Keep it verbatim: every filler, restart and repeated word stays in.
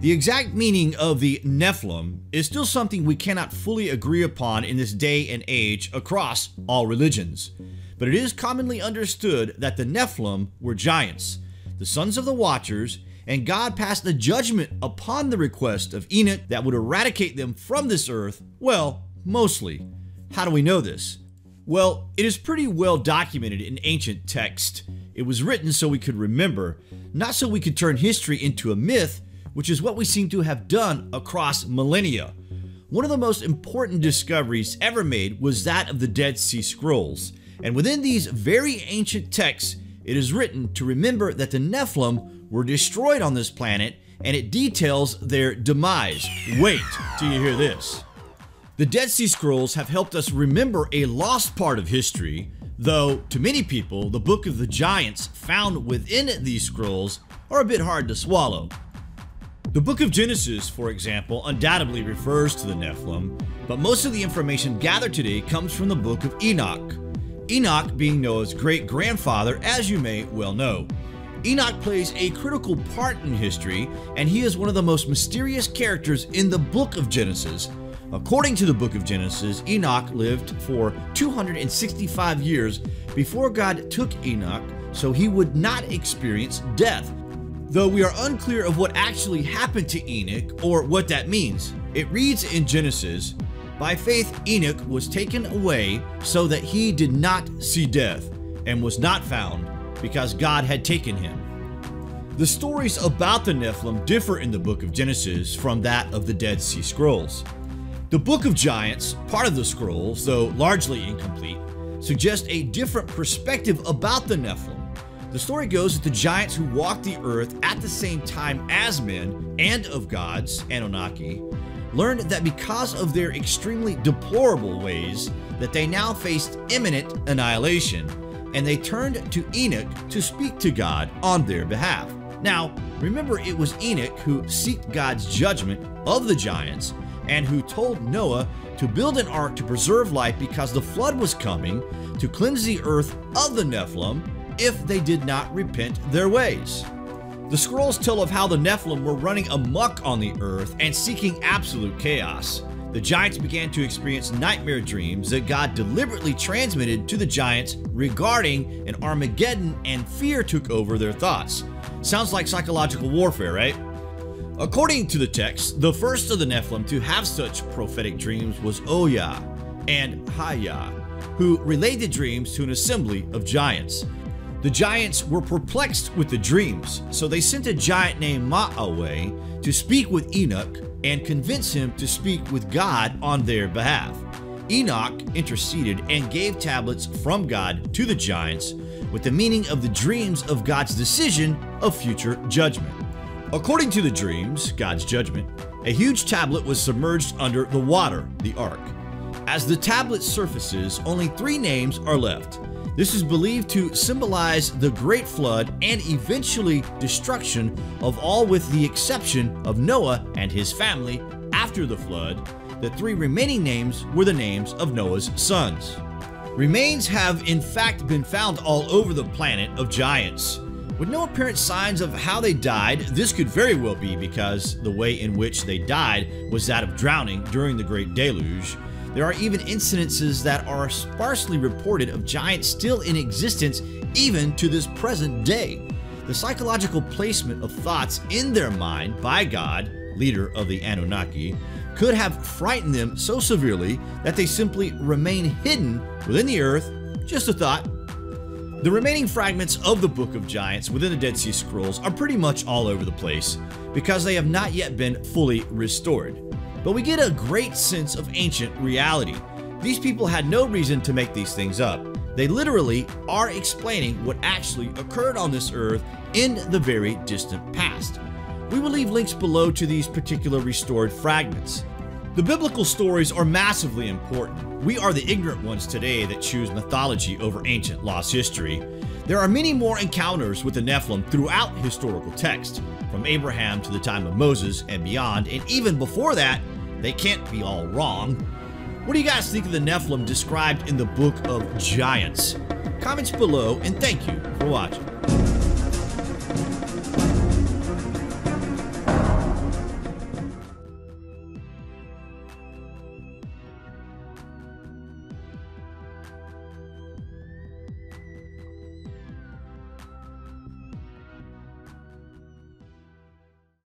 The exact meaning of the Nephilim is still something we cannot fully agree upon in this day and age across all religions, but it is commonly understood that the Nephilim were giants, the sons of the Watchers, and God passed a judgment upon the request of Enoch that would eradicate them from this earth, well, mostly. How do we know this? Well, it is pretty well documented in ancient texts. It was written so we could remember, not so we could turn history into a myth, which is what we seem to have done across millennia. One of the most important discoveries ever made was that of the Dead Sea Scrolls, and within these very ancient texts, it is written to remember that the Nephilim were destroyed on this planet, and it details their demise. Wait till you hear this. The Dead Sea Scrolls have helped us remember a lost part of history, though to many people, the Book of the Giants found within these scrolls are a bit hard to swallow. The Book of Genesis, for example, undoubtedly refers to the Nephilim, but most of the information gathered today comes from the Book of Enoch. Enoch being Noah's great-grandfather, as you may well know. Enoch plays a critical part in history, and he is one of the most mysterious characters in the Book of Genesis. According to the Book of Genesis, Enoch lived for two hundred sixty-five years before God took Enoch, so he would not experience death. Though we are unclear of what actually happened to Enoch or what that means. It reads in Genesis, "By faith Enoch was taken away so that he did not see death, and was not found, because God had taken him." The stories about the Nephilim differ in the Book of Genesis from that of the Dead Sea Scrolls. The Book of Giants, part of the Scrolls, though largely incomplete, suggests a different perspective about the Nephilim. The story goes that the giants who walked the earth at the same time as men and of gods, Anunnaki, learned that because of their extremely deplorable ways that they now faced imminent annihilation, and they turned to Enoch to speak to God on their behalf. Now, remember it was Enoch who sought God's judgment of the giants and who told Noah to build an ark to preserve life because the flood was coming to cleanse the earth of the Nephilim if they did not repent their ways. The scrolls tell of how the Nephilim were running amok on the earth and seeking absolute chaos. The giants began to experience nightmare dreams that God deliberately transmitted to the giants regarding an Armageddon, and fear took over their thoughts. Sounds like psychological warfare, right? According to the text, the first of the Nephilim to have such prophetic dreams was Oya and Haya, who relayed the dreams to an assembly of giants. The giants were perplexed with the dreams, so they sent a giant named Ma'away to speak with Enoch and convince him to speak with God on their behalf. Enoch interceded and gave tablets from God to the giants with the meaning of the dreams of God's decision of future judgment. According to the dreams, God's judgment, a huge tablet was submerged under the water, the ark. As the tablet surfaces, only three names are left. This is believed to symbolize the great flood and eventually destruction of all with the exception of Noah and his family after the flood. The three remaining names were the names of Noah's sons. Remains have in fact been found all over the planet of giants. With no apparent signs of how they died, this could very well be because the way in which they died was that of drowning during the Great Deluge. There are even incidences that are sparsely reported of giants still in existence even to this present day. The psychological placement of thoughts in their mind by God, leader of the Anunnaki, could have frightened them so severely that they simply remain hidden within the earth. Just a thought. The remaining fragments of the Book of Giants within the Dead Sea Scrolls are pretty much all over the place because they have not yet been fully restored. But we get a great sense of ancient reality. These people had no reason to make these things up. They literally are explaining what actually occurred on this earth in the very distant past. We will leave links below to these particular restored fragments. The biblical stories are massively important. We are the ignorant ones today that choose mythology over ancient lost history. There are many more encounters with the Nephilim throughout historical text, from Abraham to the time of Moses and beyond, and even before that, they can't be all wrong. What do you guys think of the Nephilim described in the Book of Giants? Comments below, and thank you for watching.